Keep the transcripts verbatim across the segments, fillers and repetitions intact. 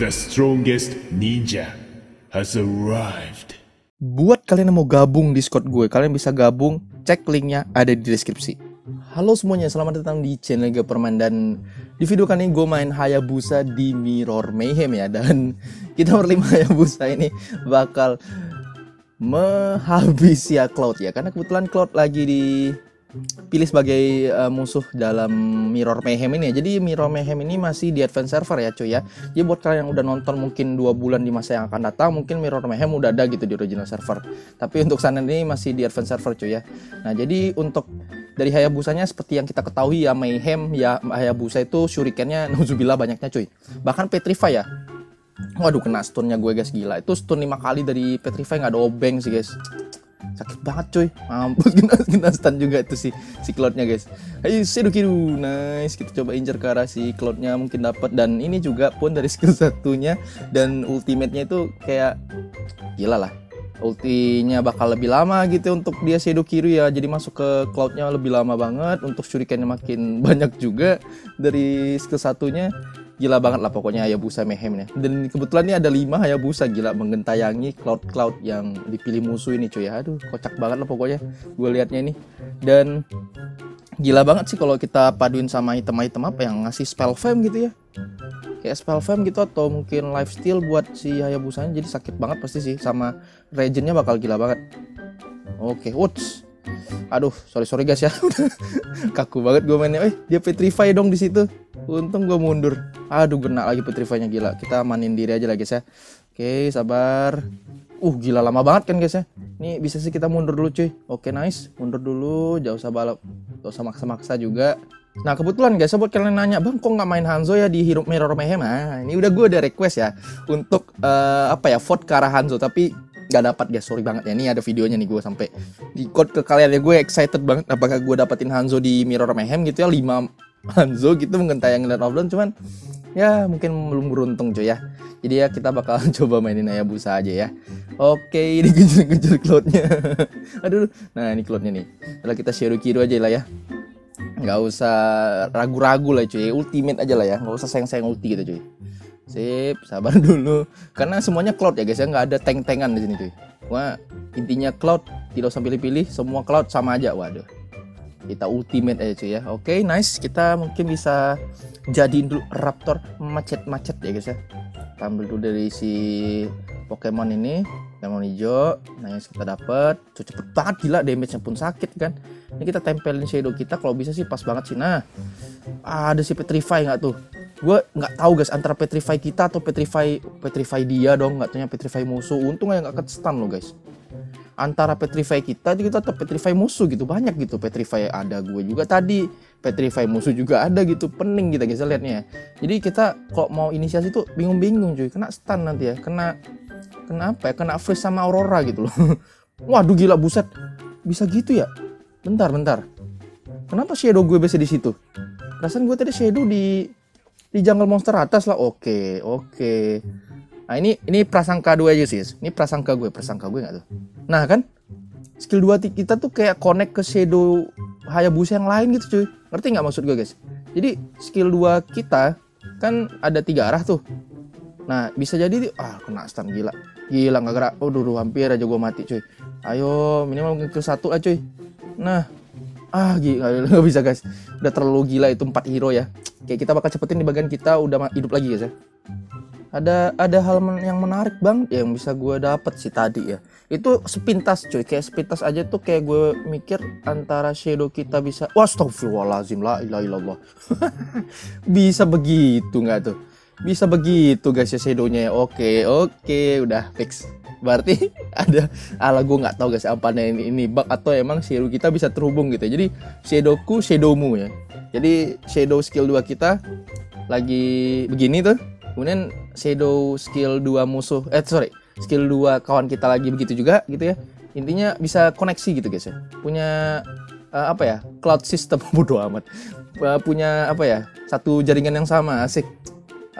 The strongest ninja has arrived. Buat kalian yang mau gabung Discord gue, kalian bisa gabung, cek linknya ada di deskripsi. Halo semuanya, selamat datang di channel Gappermind. Dan di video kali ini gue main Hayabusa di Mirror Mayhem ya. Dan kita berlima Hayabusa ini bakal menghabisi ya Cloud ya. Karena kebetulan Cloud lagi dipilih sebagai uh, musuh dalam Mirror Mayhem ini ya. Jadi Mirror Mayhem ini masih di advance server ya cuy ya. Jadi buat kalian yang udah nonton mungkin dua bulan di masa yang akan datang, mungkin Mirror Mayhem udah ada gitu di original server. Tapi untuk sana ini masih di advance server cuy ya. Nah jadi untuk dari Hayabusanya seperti yang kita ketahui ya, Mayhem ya, Hayabusa itu shurikennya nauzubillah banyaknya cuy. Bahkan Petrify ya. Waduh kena stunnya gue guys, gila. Itu stun lima kali dari Petrify, nggak ada obeng sih guys. Sakit banget cuy. Mampus, kena, kena stun juga itu si, si Cloudnya guys. Ayo sedukiru, nice. Kita coba incer ke arah si Cloudnya, mungkin dapat. Dan ini juga pun dari skill satunya dan ultimate-nya itu kayak gila lah. Ultinya bakal lebih lama gitu untuk dia shadow kiri ya, jadi masuk ke Cloudnya lebih lama banget. Untuk shurikennya makin banyak juga dari skill satunya, gila banget lah pokoknya Hayabusa Mayhem ya. Dan kebetulan ini ada lima Hayabusa, gila menggentayangi Cloud-Cloud yang dipilih musuh ini cuy. Aduh kocak banget lah pokoknya gue liatnya ini. Dan gila banget sih kalau kita paduin sama item-item apa yang ngasih spell fam gitu ya, kayak spell fam gitu atau mungkin lifesteal buat si Hayabusanya. Jadi sakit banget pasti sih, sama regionnya bakal gila banget. Oke, woods. Aduh, sorry sorry guys ya. Kaku banget gue mainnya. Eh, dia Petrify dong di situ. Untung gue mundur. Aduh, kena lagi Petrify-nya, gila. Kita manin diri aja lah guys ya. Oke, sabar. Uh, gila lama banget kan guys ya. Nih bisa sih kita mundur dulu cuy. Oke, nice. Mundur dulu, jauh usah balap. Gak usah maksa-maksa juga. Nah kebetulan guys, buat kalian nanya, bang kok nggak main Hanzo ya di Mirror Mayhem? Nah ini udah gue udah request ya untuk uh, apa ya, vote ke arah Hanzo, tapi nggak dapat guys, sorry banget ya. Ini ada videonya nih, gue sampai di code ke kalian ya. Gue excited banget apakah gue dapetin Hanzo di Mirror Mayhem gitu ya, lima Hanzo gitu menggentayang dan offline. Cuman ya mungkin belum beruntung cuy ya. Jadi ya kita bakal coba mainin Hayabusa aja ya. Oke, ini kejar-kejar Cloudnya. Aduh, nah ini Cloudnya nih. Lalu kita shadow kiri aja lah ya. Nggak usah ragu-ragu lah cuy, ultimate aja lah ya. Nggak usah sayang-sayang ulti gitu cuy. Sip, sabar dulu. Karena semuanya Cloud ya guys ya, nggak ada tank-tankan di sini cuy. Wah, intinya Cloud, tidak usah pilih-pilih, semua Cloud sama aja. Waduh. Kita ultimate aja cuy ya. Oke, nice. Kita mungkin bisa jadiin dulu Raptor macet-macet ya guys ya. Kita ambil dulu dari si Pokemon ini, Pokemon hijau. Nice, kita dapet. Tuh, cepet banget gila, damage-nya pun sakit kan. Ini kita tempelin shadow kita, kalau bisa sih pas banget sih. Nah, ada si Petrify nggak tuh? Gue nggak tahu guys antara Petrify kita atau Petrify Petrify dia dong, nggak taunya Petrify musuh. Untung aja nggak ke stun loh guys. Antara Petrify kita kita atau Petrify musuh gitu, banyak gitu Petrify. Ada gue juga tadi, Petrify musuh juga ada gitu, pening kita guys liatnya. Jadi kita kalau mau inisiasi tuh bingung-bingung cuy, kena stun nanti ya, kena kena apa ya, kena freeze sama Aurora gitu loh. Waduh gila, buset bisa gitu ya. Bentar bentar, kenapa shadow gue biasa di situ? Perasaan gue tadi shadow di di jungle monster atas lah. Oke oke. Nah ini ini prasangka dua aja sih. Ini prasangka gue, prasangka gue nggak tuh. Nah kan skill dua kita tuh kayak connect ke shadow Hayabusa yang lain gitu cuy. Ngerti nggak maksud gue guys? Jadi skill dua kita kan ada tiga arah tuh. Nah bisa jadi ah kena stun gila. Gila nggak gerak. Oh duh, hampir aja gue mati cuy. Ayo minimal skill satu lah cuy. Nah ah gila nggak bisa guys. Udah terlalu gila itu empat hero ya. Kayak kita bakal cepetin di bagian kita udah hidup lagi guys ya. Ada ada hal men yang menarik banget yang bisa gue dapet sih tadi ya. Itu sepintas cuy, kayak sepintas aja tuh kayak gue mikir antara shadow kita bisa. Astagfirullahaladzim, la ilaha illallah. Bisa begitu nggak tuh? Bisa begitu guys ya shadownya ya. Oke oke udah fix. Berarti ada ala gue nggak tahu guys apa ini ini bug atau emang shadow kita bisa terhubung gitu. Jadi shadowku shadowmu ya. Jadi shadow skill dua kita lagi begini tuh. Kemudian shadow skill dua musuh, eh sorry, skill dua kawan kita lagi begitu juga gitu ya. Intinya bisa koneksi gitu guys ya. Punya uh, apa ya, cloud system, bodo amat. Uh, punya apa ya, satu jaringan yang sama, asik.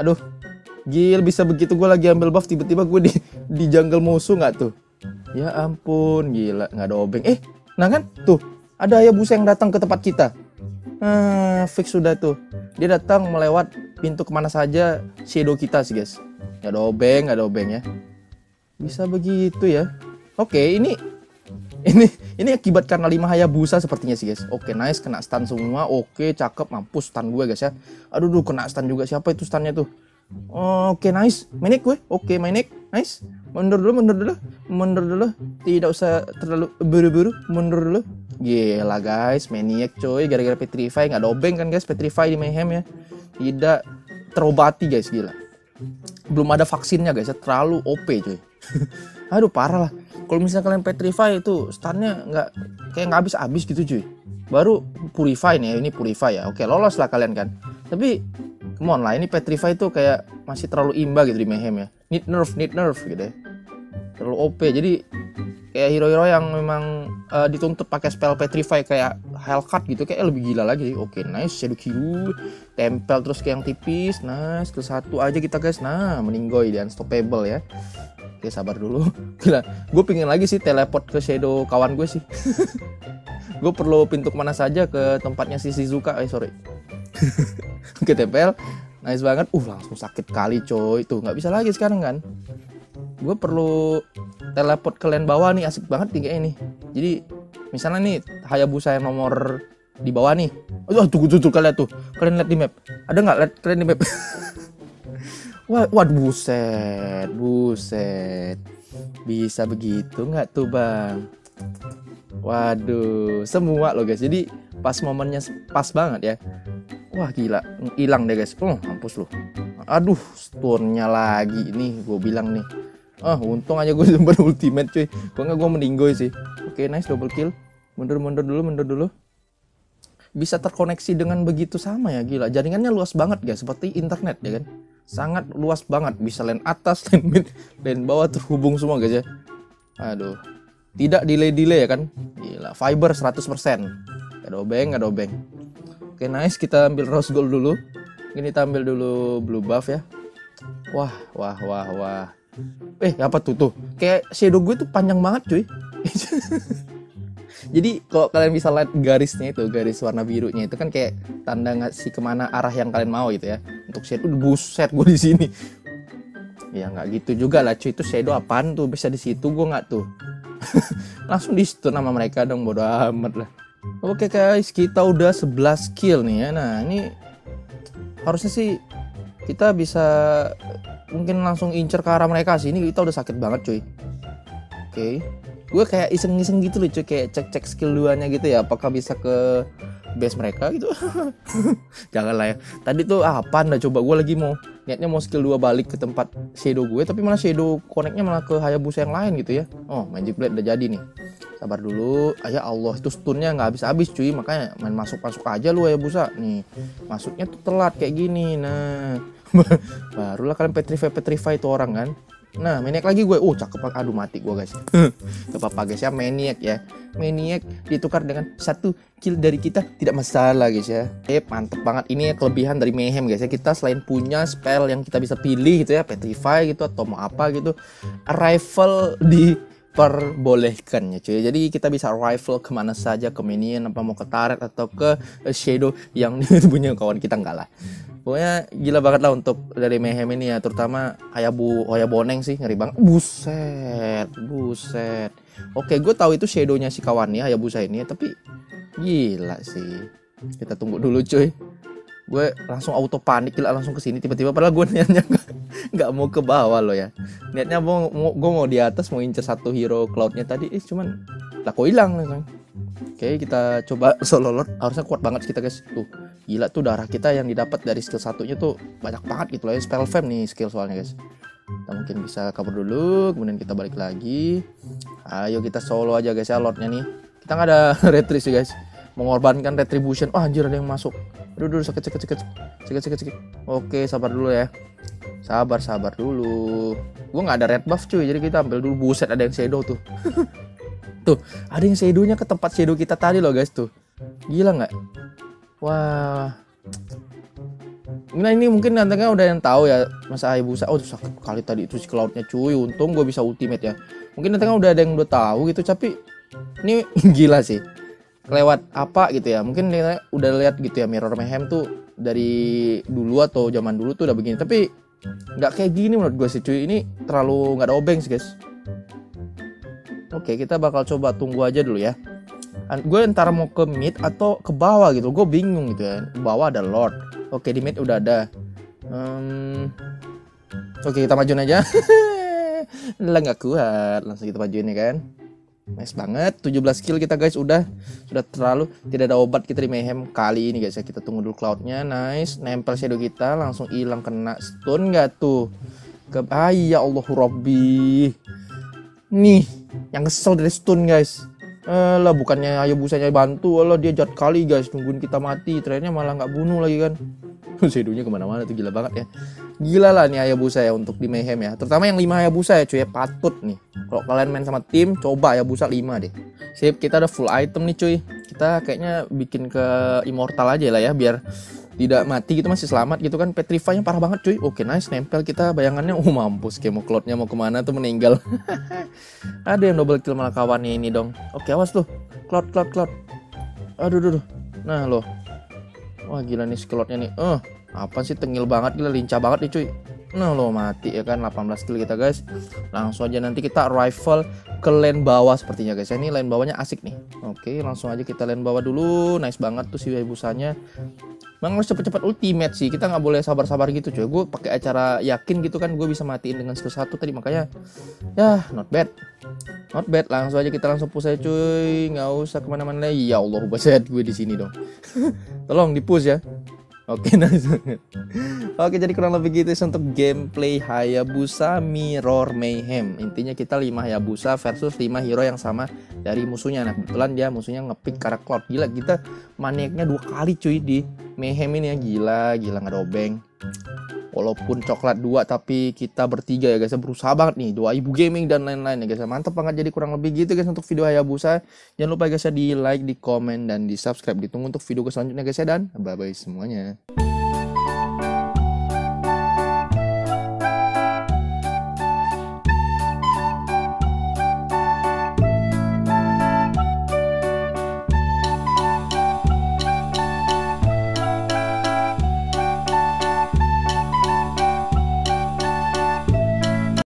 Aduh, gil bisa begitu. Gue lagi ambil buff, tiba-tiba gue di, di jungle musuh nggak tuh? Ya ampun, gila, nggak ada obeng. Eh, nah kan tuh, ada Hayabusa yang datang ke tempat kita. Nah, fix sudah tuh. Dia datang melewat pintu kemana saja shadow kita sih guys. Gak ada obeng, gak ada obeng ya. Bisa begitu ya. Oke, ini ini ini akibat karena lima Hayabusa sepertinya sih guys. Oke, nice, kena stun semua. Oke, cakep, mampus stun gue guys ya. Aduh, duh, kena stun juga. Siapa itu stunnya tuh? Oke, nice. Maniac gue. Oke, Maniac. Nice. Mundur dulu, mundur dulu. Mundur dulu. Tidak usah terlalu buru-buru. Mundur dulu. Gila guys, Maniac coy, gara-gara Petrify, nggak dobeng kan guys, Petrify di Mayhem ya. Tidak terobati guys, gila. Belum ada vaksinnya guys, ya. Terlalu O P coy. Aduh, parah lah. Kalau misalnya kalian Petrify itu stunnya nggak kayak nggak habis-habis gitu cuy. Baru Purify nih, ini Purify ya. Oke, lolos lah kalian kan. Tapi come on lah, ini Petrify itu kayak masih terlalu imba gitu di Mayhem ya. Need nerf, need nerf gitu ya. Terlalu O P, jadi kayak hero-hero yang memang uh, dituntut pakai spell Petrify kayak Hellcat gitu, kayak lebih gila lagi. Oke, nice, shadow Q, tempel terus ke yang tipis, nice, ke satu aja kita guys. Nah, meninggoy dan unstoppable ya. Oke, sabar dulu. Gila, gue pingin lagi sih teleport ke shadow kawan gue sih. Gue perlu pintu kemana saja ke tempatnya si Shizuka, eh sorry. Oke, tempel, nice banget. Uh, langsung sakit kali coy. Tuh, nggak bisa lagi sekarang kan. Gue perlu teleport ke lane bawah nih, asik banget nih kayaknya nih. Jadi misalnya nih Hayabusa yang nomor di bawah nih. Aduh, tuh tuh tuh kalian tuh. Kalian lihat di map. Ada nggak lihat kalian di map? Wah, waduh, buset, buset. Bisa begitu nggak tuh, Bang? Waduh, semua loh guys. Jadi pas momennya pas banget ya. Wah, gila, hilang deh guys. Oh, mampus lu. Aduh, stunnya lagi nih, gue bilang nih. Ah, untung aja gue sempat ultimate cuy. Gue nggak, gue meninggoy sih. Oke, nice, double kill. Mundur, mundur dulu, mundur dulu. Bisa terkoneksi dengan begitu sama ya, gila. Jaringannya luas banget guys, seperti internet ya kan. Sangat luas banget. Bisa lane atas, lane mid, lane bawah terhubung semua guys ya. Aduh, tidak delay-delay ya kan. Gila, fiber seratus persen. Gak dobeng, gak dobeng. Oke, nice, kita ambil rose gold dulu. Ini kita ambil dulu blue buff ya. Wah, wah, wah, wah. Eh, apa tuh tuh? Kayak shadow gue tuh panjang banget cuy. Jadi kalau kalian bisa lihat garisnya itu, garis warna birunya itu kan kayak tanda ngasih kemana arah yang kalian mau gitu ya. Untuk shadow, buset gue di sini. Ya nggak gitu juga lah cuy, itu shadow apaan tuh bisa di situ, gue nggak tuh. Langsung di situ nama mereka dong, bodo amat lah. Oke guys, kita udah sebelas kill nih ya. Nah, ini harusnya sih kita bisa mungkin langsung incer ke arah mereka sih. Ini kita udah sakit banget cuy. Oke, gue kayak iseng-iseng gitu loh cuy, kayak cek-cek skill duanya gitu ya, apakah bisa ke base mereka gitu. Janganlah ya. Tadi tuh ah, apaan dah coba, gue lagi mau niatnya mau skill dua balik ke tempat shadow gue, tapi malah shadow connectnya malah ke Hayabusa yang lain gitu ya. Oh, Magic Blade udah jadi nih. Sabar dulu, ya Allah, itu stunnya nggak habis-habis cuy, makanya main masuk-masuk aja lu Hayabusa. Nih, masuknya tuh telat kayak gini, nah. Barulah kalian petrify petrify itu orang kan. Nah, Maniac lagi gue, oh cakep, aduh mati gue guys. Gak apa-apa guys ya, Maniac ya. Maniac ditukar dengan satu kill dari kita, tidak masalah guys ya. Eh, mantep banget, ini kelebihan dari Mayhem guys ya. Kita selain punya spell yang kita bisa pilih gitu ya, Petrify gitu atau mau apa gitu, Arrival di perbolehkan ya cuy. Jadi kita bisa rifle kemana saja, ke minion, apa mau ke turret atau ke shadow yang punya kawan kita, enggak lah. Pokoknya gila banget lah untuk dari Mayhem ini ya, terutama Hayabu, Hayaboneng sih ngeri banget. Buset, buset. Oke, gue tahu itu shadownya si kawannya Hayabusa ini, tapi gila sih. Kita tunggu dulu cuy. Gue langsung auto panik, gila, langsung kesini tiba-tiba, padahal gue niatnya nggak mau ke bawah loh ya, niatnya mau, mau gue mau di atas, mau incer satu hero Cloudnya tadi, eh cuman lah kok hilang. Oke, kita coba solo lord, harusnya kuat banget kita guys. Tuh gila tuh, darah kita yang didapat dari skill satunya tuh banyak banget gitu loh ya. Spell fam nih skill soalnya guys. Kita mungkin bisa kabur dulu, kemudian kita balik lagi. Ayo kita solo aja guys ya lordnya nih, kita nggak ada retreat sih guys, mengorbankan retribution. Wah, oh, anjir, ada yang masuk. Aduh, aduh, sakit, sakit, sakit, sakit, sakit, sakit. Oke, sabar dulu ya. Sabar, sabar dulu. Gue nggak ada red buff cuy, jadi kita ambil dulu. Buset, ada yang shadow tuh. Tuh, ada yang shadownya ke tempat shadow kita tadi loh guys tuh. Gila nggak? Wah. Nah, ini mungkin nantinya udah yang tahu ya, Mas Hayabusa. Oh, sakit kali tadi itu si Cloudnya cuy. Untung gue bisa ultimate ya. Mungkin nantinya udah ada yang udah tahu gitu, tapi ini gila sih. Lewat apa gitu ya, mungkin udah lihat gitu ya, Mirror Mayhem tuh dari dulu atau zaman dulu tuh udah begini, tapi nggak kayak gini menurut gue sih cuy, ini terlalu nggak ada obeng sih guys. Oke, kita bakal coba tunggu aja dulu ya. Gue ntar mau ke mid atau ke bawah gitu, gue bingung gitu ya. Bawah ada Lord, oke di mid udah ada. Um, oke kita majuin aja. Lah nggak kuat, langsung kita majuin ya kan. Nice banget, tujuh belas kill kita guys, udah sudah terlalu, tidak ada obat kita di Mayhem kali ini guys ya. Kita tunggu dulu Cloudnya, nice, nempel shadow kita, langsung hilang kena stun nggak tuh? Ke ah, ya Allah Robbi, nih yang kesel dari stun guys. Eh lah bukannya Hayabusanya bantu, Allah dia jahat kali guys, nungguin kita mati, trennya malah nggak bunuh lagi kan? Shadow-nya kemana-mana tuh gila banget ya. Gila lah nih Hayabusa ya untuk di Mayhem ya. Terutama yang lima Hayabusa ya cuy, patut nih. Kalau kalian main sama tim, coba Hayabusa lima deh. Sip, kita udah full item nih cuy. Kita kayaknya bikin ke Immortal aja lah ya, biar tidak mati gitu, masih selamat gitu kan. Petrify-nya parah banget cuy. Oke nice, nempel kita bayangannya. Oh mampus, Kemo Cloud-nya mau kemana tuh meninggal. Ada yang double kill malah kawannya ini dong. Oke awas tuh, Cloud, Cloud, Cloud. Aduh, aduh, aduh. Nah loh. Wah gila nih Cloud-nya nih. Eh. Uh. Apa sih, tengil banget, gila lincah banget nih cuy. Nah lo mati ya kan, delapan belas kill kita guys. Langsung aja nanti kita rifle ke lane bawah sepertinya guys. Ini lane bawahnya asik nih. Oke langsung aja kita lane bawah dulu. Nice banget tuh si Hayabusanya. Bang harus cepet-cepet ultimate sih, kita nggak boleh sabar-sabar gitu cuy. Gue pakai acara yakin gitu kan, gue bisa matiin dengan skill satu tadi, makanya ya not bad. Not bad, langsung aja kita langsung push aja cuy. Nggak usah kemana-mana. Ya Allah buset gue di sini dong. Tolong dipush ya. Oke, nice banget. Oke, jadi kurang lebih gitu untuk gameplay Hayabusa Mirror Mayhem. Intinya kita lima Hayabusa versus lima hero yang sama dari musuhnya. Nah, kebetulan dia musuhnya ngepick karena Cloud. Gila, kita maniaknya dua kali cuy di Mayhem ini ya. Gila, gila nggak dobeng. Walaupun coklat dua, tapi kita bertiga ya guys. Berusaha banget nih, dua ribu gaming dan lain-lain ya guys. Mantap banget, jadi kurang lebih gitu guys untuk video Hayabusa. Jangan lupa guys ya di like, di komen, dan di subscribe. Ditunggu untuk video selanjutnya guys ya, dan bye-bye semuanya.